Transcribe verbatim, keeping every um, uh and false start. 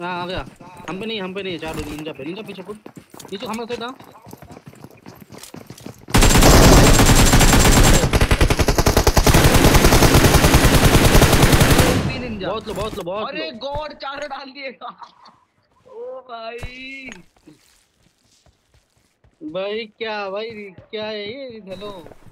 हाँ आ गया। हम पे नहीं हम पे नहीं चार निंजा पे निंजा पीछे कूद नीचे हमारा से था। बहुत लो बहुत लो बहुत। अरे गॉड चार डाल दिए। ओ भाई भाई क्या भाई क्या है ये हेलो।